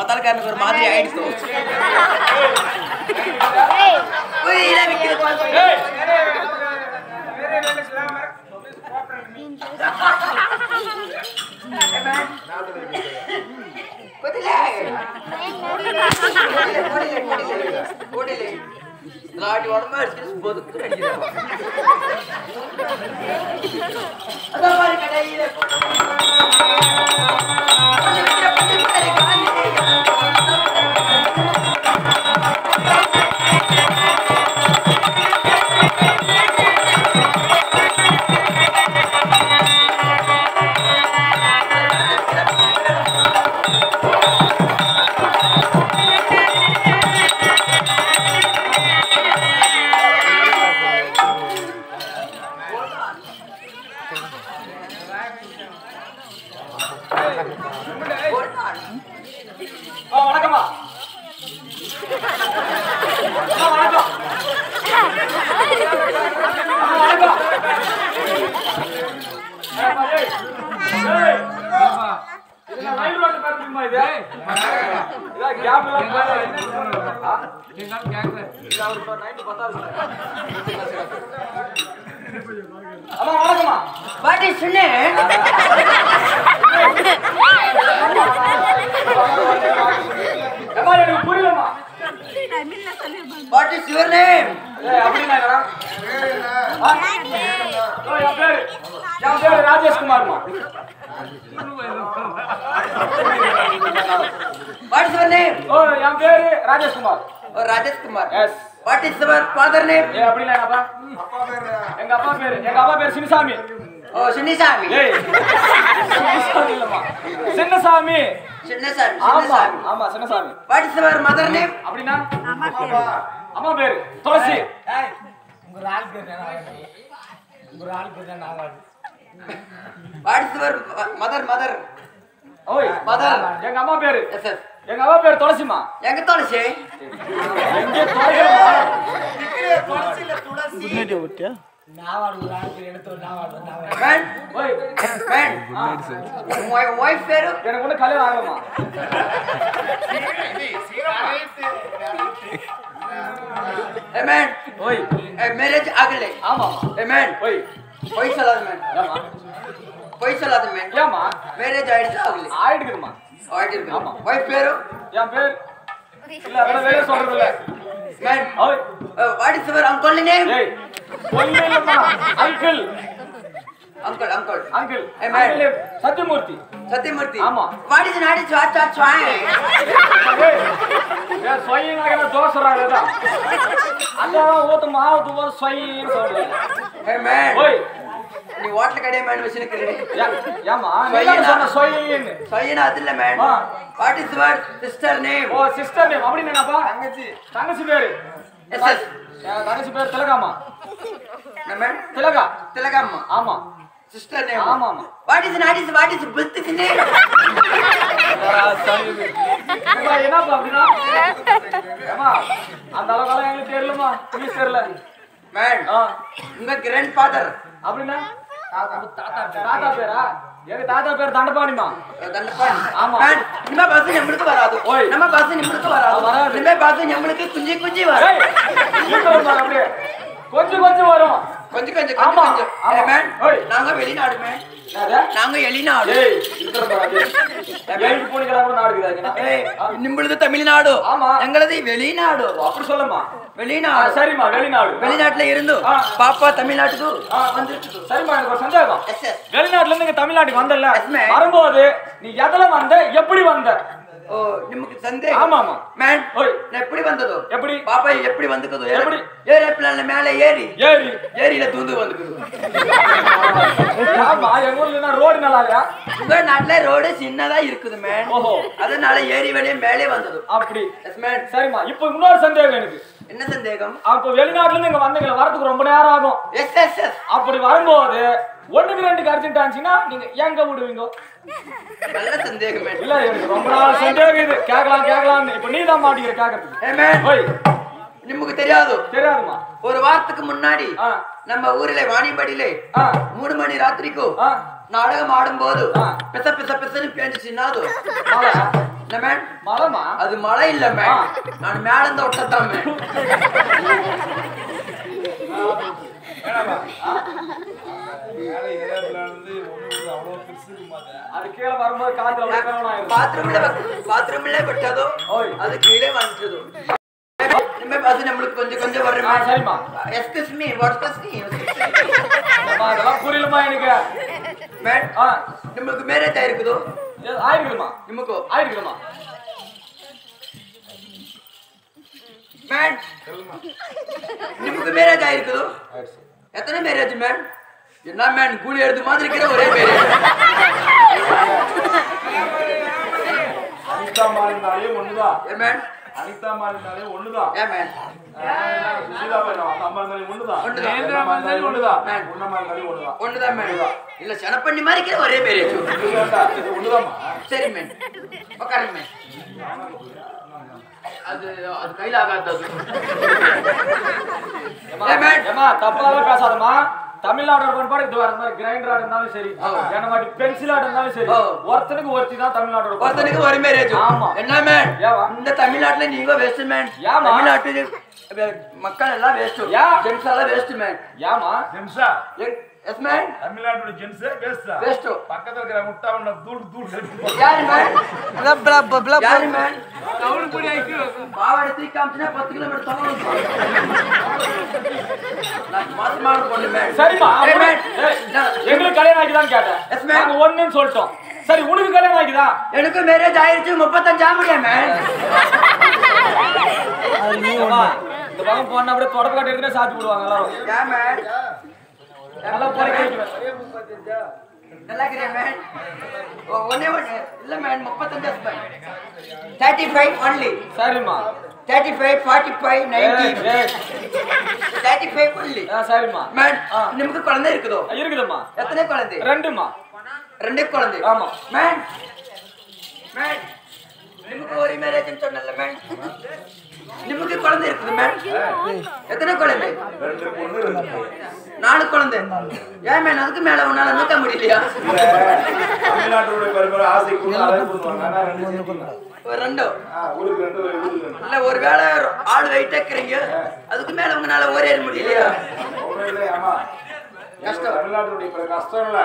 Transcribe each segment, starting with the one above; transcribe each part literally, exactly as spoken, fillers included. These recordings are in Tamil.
ಮೊದಲಗಾರನವರು ಮಾದರಿ ಐಡ್ಸು ಓಯ್ ಇಲ್ಲ ಬಿಕ್ಕೆ मेरे बेटे सलाम है पुलिस कोऑपरेटिव कोटिले कोटिले कोटिले लाट वडमर्स बदुक्कु अडिरा अदा मारी कडाईले மேன் மலைமா அது மலை இல்ல மேன் நான் மேல இருந்து ஒட்டதா மேன் என்னடா மேல ஏரியால இருந்து ஒண்ணு அவ்வளவு பெருசு மாத்த அது கீழ வரும்போது காத்து அவ்வளவு பாத்ரூம்ல பாத்ரூம்ல பட்டதோ அது கீழ வந்துது நம்ம அது நமக்கு கொஞ்சம் கொஞ்சம் வரமா சரிமா எஸ்கஸ் மீ வாட் கஸ் நீ நம்ம அதெல்லாம் புரியலமா எனக்கு மேன் நமக்கு மேரேஜ் ஆயிருக்குதோ ஆயிருக்குமா நமக்கு ஆயிருக்குமா மேன் நமக்கு மேரேஜ் ஆயிருக்குதோ எத்தனை மேரேஜ் மேன் என்ன மேன் கூலி எடுத்து மாதிரி கிர ஒரே மேரேஜ் அனிதா மாறினாலே ஒண்ணுதான் ஏ மேன் அனிதா மாறினாலே ஒண்ணுதான் ஏ மேன் சுசிதா மாறினாலே அம்மானாலே ஒண்ணுதான் நேந்திரா மாறினாலே ஒண்ணுதான் மேன் உன்ன மாறினாலே ஒண்ணுதான் ஒண்ணுதான் மேன் இல்ல சனப்பண்ணி மாதிரி கிர ஒரே மேரேஜ் ஒண்ணுதான் சரி மேன் உட்காரு மேன் அது அது கையில ஆகாது ஏ மேன் ஏமா தப்பால பேசாதமா தமிழ்நாடு பண்பாடு இது வரது மாதிரி கிரைண்டர் ஆடுனாலும் சரி என்ன மாதிரி பென்சில் ஆடுனாலும் சரி ஒருத்தனுக்கு ஒருத்தி தான் தமிழ்நாடு ஒருத்தனுக்கு ஒரு மேரேஜ் ஆமா என்ன மேன் இந்த தமிழ்நாட்டுல நீங்க வேஸ்ட் மேன் ஆமா தமிழ்நாட்டுல மக்கள் எல்லாம் வேஸ்ட் யா ஜென்ஸ் எல்லாம் வேஸ்ட் மேன் ஆமா ஜென்ஸா எஸ் மேன் தமிழ்நாட்டுல ஜென்ஸ் வேஸ்ட் வேஸ்ட் பக்கத்துல இருக்கிற முட்டாவன தூள் தூள் யார் மேன் பல பல பல யார் மேன் டவுன் புடி ஐக்கு பாவாடை தீ காம்ச்சனா பத்து கிலோ தவள நான் மாத்து மாடு கொண்டு மேன் சரிமா மேன் எங்க கல்யாணம் ஆகிதான் கேட்டேன் எஸ் மேன் நான் ஒண்ணுன்னு சொல்லிட்டோம் சரி உங்களுக்கு கல்யாணம் ஆகிதா எனக்கு மேரேஜ் ஆயிருச்சு முப்பத்தஞ்சு ஆமுடே மேன் அய்யோமா இந்த பக்கம் போனா அப்படியே தொடக்க கட்ட இருக்குனே சாத்தி போடுவாங்க எல்லாரும் யா மேன் நல்லா போறீங்க நல்லா கிரே மேன் ஒண்ணே ஒண்ணே இல்ல மேன் முப்பத்தஞ்சு ஸ்பைன் முப்பத்தி ஐந்து only சரிமா முப்பத்தி ஐந்து நாற்பத்தி ஐந்து தொண்ணூறு முப்பத்தி ஐந்து only ஆ சரிமா மேன் உங்களுக்கு குழந்தை இருக்குதோ இருக்குதுமா எத்தனை குழந்தை ரெண்டுமா ரெண்டே குழந்தை ஆமா மேன் மேன் உங்களுக்கு ஒரு மேரேஜ் சொன்னல்ல மேன் ನಿಮಗೆ ಕೊಳಂದೆ ಇರುತ್ತೆ ಮ್ಯಾನ್ ಎತ್ತನೆ ಕೊಳಂದೆ ಎರಡು ಮೂರು ನಾಲ್ಕು ಕೊಳಂದೆ ಯಾ ಮ್ಯಾನ್ ಅದಕ್ಕೆ ಮೇಲೆ ಅವನಾಲ ಅಂತ ಮುಡಿಲಿಯಾ ತಮಿಳುನಾಡುವರ ಪರಿಪರ ಆಸೆ ಕೂಡ ಆರೆ ಕೊಡ್ತಾನೆ ನಾನು ಎರಡು ಕೊಡ್ತಾನೆ ಎರಡು ಆ ಊರಿಗೆ ಎರಡು ಇಲ್ಲ ஒரு வேளை ஆள் weight ஏக்குறீங்க ಅದಕ್ಕೆ ಮೇಲೆ ಅವನಾல ಓರೆ ಮುಡಿಲಿಯಾ ಓರೆ ಅಮ್ಮ கஷ்ட தமிழ்நாட்டுடைய பல கஷ்டம் இல்ல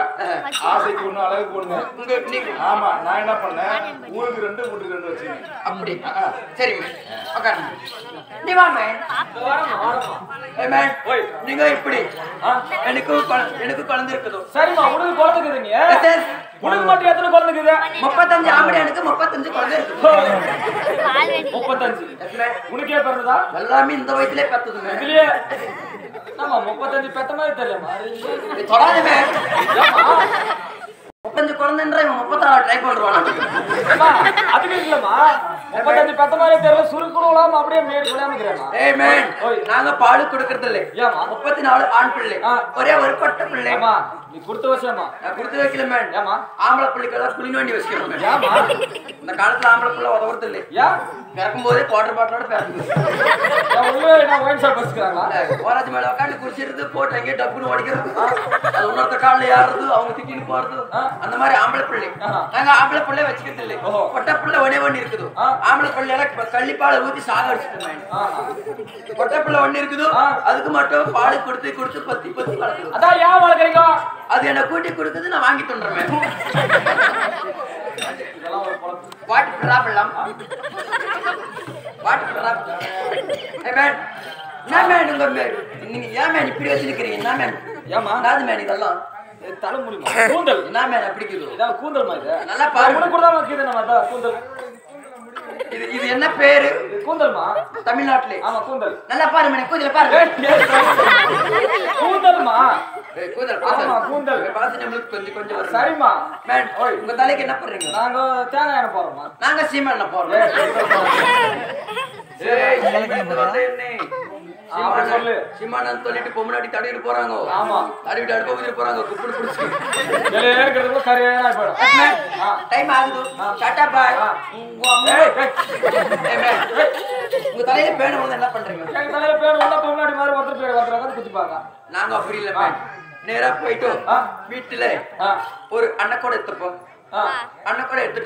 ஆசைக்கு ஒண்ணு அழகு போடுங்க உங்க நீங்க ஆமா நான் என்ன பண்ணேன் ஊருக்கு ரெண்டு வீட்டுக்கு ரெண்டு வச்சீங்க அப்படி சரி மேன் உட்காருங்க நீ வா மேன் வரமா வரமா ஏ மேன் ஓய் நீங்க இப்படி எனக்கு எனக்கு குழந்தை இருக்குதோ சரிமா உங்களுக்கு குழந்தை இருக்குதுங்க உங்களுக்கு மட்டும் எத்தனை குழந்தை இருக்குது முப்பத்தி ஐந்து ஆம்பளை எனக்கு முப்பத்தி ஐந்து குழந்தை இருக்கு ஆல்ரெடி முப்பத்தி ஐந்து எத்தனை உனக்கே பிறந்ததா எல்லாமே இந்த வயசுலயே பெத்ததுங்க இதுலயே நம்ம முப்பத்தி ஐந்து பெத்த மாதிரி தெரியலமா நீ தொடாதே மேன் முப்பத்தி ஐந்து குழந்தைன்றே முப்பத்தி ஆறு ட்ரை பண்றானா அம்மா அதுக்கு இல்லமா முப்பத்தி ஐந்து பெத்த மாதிரி தெரியல சுருக்குளோலாம் அப்படியே மேல் குளம்ங்கறேமா ஏய் மேன் நாங்க பாடு கொடுக்கிறது இல்ல ஏமா முப்பத்தி நாலு ஆண் பிள்ளை ஒரே ஒரு கொட்ட பிள்ளை அம்மா நீ குடுத்து வச்சேமா நான் குடுத்து வைக்கல மேன் ஏமா ஆம்பள பிள்ளைகள குளிங்க வேண்டி வச்சிருக்கேன் ஏமா இந்த காலத்துல ஆம்பள பிள்ளை உதவுறது இல்ல யா கறக்கும்போது வாட்டர் பாட்டிலோட பேசுது நான் ஒரே நான் ஒயின் ஷாப் வச்சிருக்கறா ஓராஜ் மேல உட்கார்ந்து குடிச்சிட்டு போட்டங்க டப்புன்னு ஓடிக்கிறது அது உன்னோட கால்ல யாருது அவங்க திக்கின்னு போறது அந்த மாதிரி ஆம்பள பிள்ளை நாங்க ஆம்பள பிள்ளை வச்சிக்கிறது இல்ல கொட்ட பிள்ளை ஒண்ணே ஒண்ணு இருக்குது ஆம்பள பிள்ளைல கள்ளிப்பால் ஊத்தி சாக அடிச்சிட்டாங்க கொட்ட பிள்ளை ஒண்ணு இருக்குது அதுக்கு மட்டும் பால் கொடுத்து கொடுத்து பத்தி பத்தி வளக்குது அதா ஏன் வளக்குறீங்க அது என்ன கூட்டி கொடுத்தது நான் வாங்கி தண்டறேன் இதெல்லாம் ஒரு பழப்பு வாட் ப்ராப்ளம் வாட் ப்ராப்ளம் ஏ மேன் நான் மேன் உங்க மேன் நீங்க ஏன் மேன் இப்படி வச்சிருக்கீங்க நான் மேன் ஏமா நான் மேன் இதெல்லாம் தல முடிமா கூந்தல் நான் மேன் அப்படிக்குது இதா கூந்தல் மாதிரி நல்லா பாரு கூட கூட நான் கீதன மாட்டா கூந்தல் இது இது என்ன பேரு கூந்தல்மா தமிழ்நாட்டுல ஆமா கூந்தல் நல்லா பாரு மேன் கூந்தல பாரு கூந்தல்மா ஏய் கூந்தல் ஆமா கூந்தல் பாசி நம்மளுக்கு கொஞ்சம் கொஞ்சம் சரிமா மேன் ஓய் உங்க தலைக்கு என்ன பண்றீங்க நாங்க தேங்காய் எண்ணெய் போறோமா நாங்க சீமை எண்ணெய் போறோம் ஏய் எனக்கு வந்து என்ன சீமா சொல்லு சீமானன் சொல்லிட்டு பொம்மநாடி தடவிட்டு போறாங்க ஆமா தடவிட்டு அடக்க ஊதிட்டு போறாங்க குப்புடு புடிச்சு எல்ல ஏறக்கிறது சரியான போறோம் டைம் ஆகுது டாடா பை உங்க அம்மா ஏய் மேன் உங்க தலையில பேன் வந்து என்ன பண்றீங்க எங்க தலையில பேன் வந்தா பொம்மநாடி மாதிரி வந்தது பேர் வந்தறாங்க குத்தி பாக்க நாங்க அப்படி இல்ல மேன் நேரா போய்ட்டு வீட்ல ஒரு அண்ணன் கூட எடுத்துப்போம் कुछ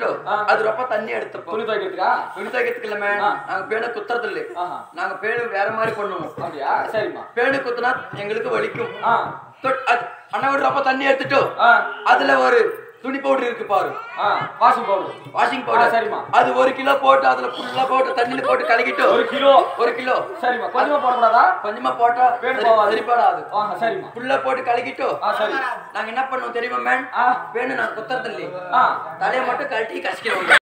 துணி பவுடர் இருக்கு பாரு. ஆ வாஷிங் பவுடர். வாஷிங் பவுடர் சரிமா. அது ஒரு கிலோ போட்டு அதல ஃபுல்லா போட்டு தண்ணில போட்டு கலக்கிட்டு ஒரு கிலோ ஒரு கிலோ சரிமா. கொஞ்சமா போட கூடாதா? கொஞ்சமா போட்டா வேணும் போவாது சரிபாடாது. ஆ சரிமா. ஃபுல்லா போட்டு கலக்கிட்டு ஆ சரி. நாங்க என்ன பண்ணுவோம் தெரியுமா மேன்? ஆ வேணும் நான் குத்தறதில்லை. ஆ தலைய மட்டும் கழட்டி கசக்கிடுவோம்.